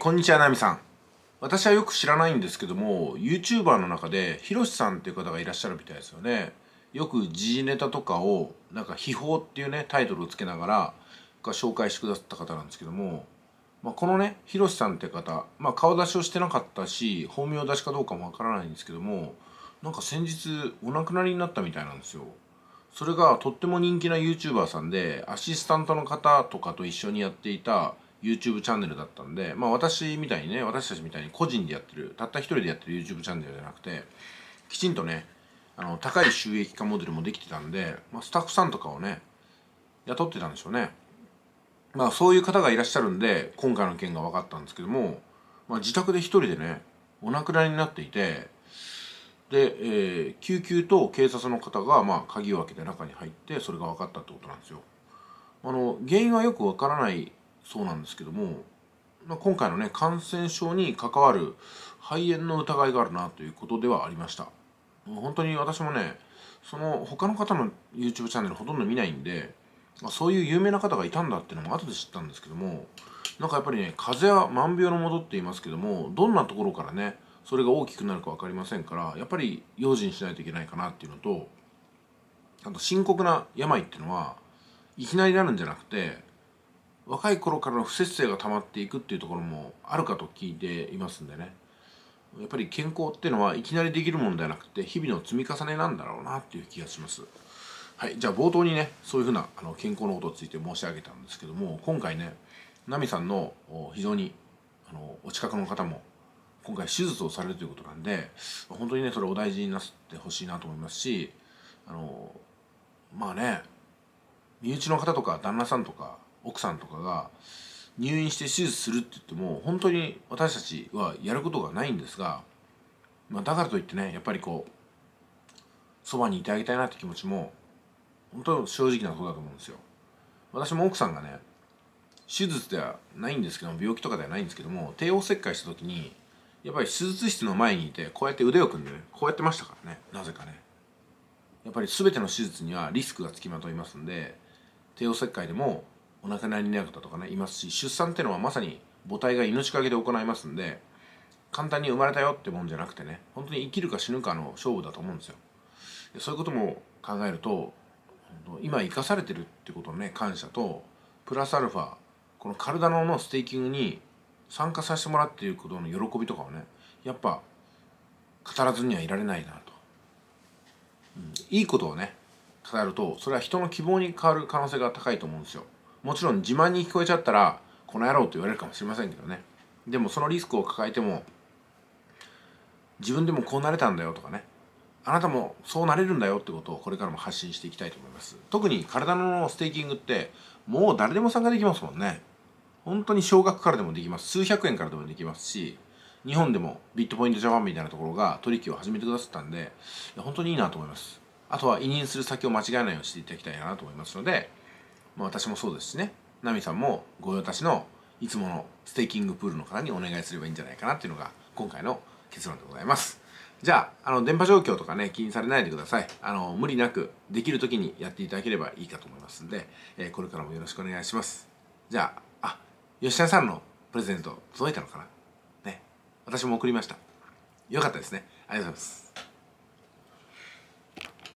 こんにちは、なみさん。私はよく知らないんですけども、YouTuber の中でひろしさんっていう方がいらっしゃるみたいですよね。よく時事ネタとかをなんか「秘宝」っていうねタイトルをつけながら紹介してくださった方なんですけども、このねひろしさんって方、顔出しをしてなかったし本名出しかどうかもわからないんですけども、なんか先日お亡くなりになったみたいなんですよ。それがとっても人気な YouTuber さんで、アシスタントの方とかと一緒にやっていた YouTube チャンネルだったんで、私たちみたいに個人でやってる、たった一人でやってる YouTube チャンネルじゃなくて、きちんとね高い収益化モデルもできてたんで、スタッフさんとかをね雇ってたんでしょうね。そういう方がいらっしゃるんで今回の件が分かったんですけども、自宅で一人でねお亡くなりになっていて、で、救急と警察の方が、鍵を開けて中に入って、それが分かったってことなんですよ。原因はよく分からないそうなんですけども、今回のね感染症に関わる肺炎の疑いがあるなということではありました。本当に私もね他の方の YouTube チャンネルほとんど見ないんで、そういう有名な方がいたんだっていうのも後で知ったんですけども、やっぱりね風邪は万病のもとって言いますけども、どんなところからねそれが大きくなるか分かりませんから、やっぱり用心しないといけないかなっていうのと、あと深刻な病っていうのはいきなりなるんじゃなくて、若い頃からの不節制が溜まっていくっていうところもあるかと聞いていますんでね、やっぱり健康っていうのはいきなりできるものではなくて日々の積み重ねなんだろうなっていう気がします。はい、じゃあ冒頭にねそういうふうな健康のことについて申し上げたんですけども、今回ねナミさんの非常にお近くの方も今回手術をされるということなんで、本当にねそれをお大事になさってほしいなと思いますし、身内の方とか旦那さんとか奥さんとかが入院して手術するって言っても本当に私たちはやることがないんですが、だからといってねやっぱりそばにいてあげたいなって気持ちも本当に正直なことだと思うんですよ。私も奥さんがね手術ではないんですけども、病気とかではないんですけども、帝王切開した時にやっぱり手術室の前にいてこうやって腕を組んでねこうやってましたからね。なぜかねやっぱり全ての手術にはリスクがつきまといますんで、帝王切開でもお亡くなりになる方とかねいますし、出産っていうのはまさに母体が命かけで行いますんで、簡単に生まれたよってもんじゃなくてね、本当に生きるか死ぬかの勝負だと思うんですよ。そういうことも考えると今生かされてるってことのね感謝と、プラスアルファこのカルダノのステーキングに参加させてもらっていることの喜びとかをねやっぱ語らずにはいられないなと、いいことをね語るとそれは人の希望に変わる可能性が高いと思うんですよ。もちろん自慢に聞こえちゃったらこの野郎と言われるかもしれませんけどね、でもそのリスクを抱えても自分でもこうなれたんだよとかね、あなたもそうなれるんだよってことをこれからも発信していきたいと思います。特に体のステーキングってもう誰でも参加できますもんね。本当に少額からでもできます、数百円からでもできますし、日本でもビットポイントジャパンみたいなところが取引を始めてくださったんで本当にいいなと思います。あとは委任する先を間違えないようにしていただきたいなと思いますので、私もそうですしね、ナミさんもご用達のいつものステーキングプールの方にお願いすればいいんじゃないかなっていうのが今回の結論でございます。じゃあ、電波状況とかね気にされないでください。無理なくできる時にやっていただければいいかと思いますんで、これからもよろしくお願いします。じゃあ、吉田さんのプレゼント届いたのかなね、私も送りました。よかったですね。ありがとうございます。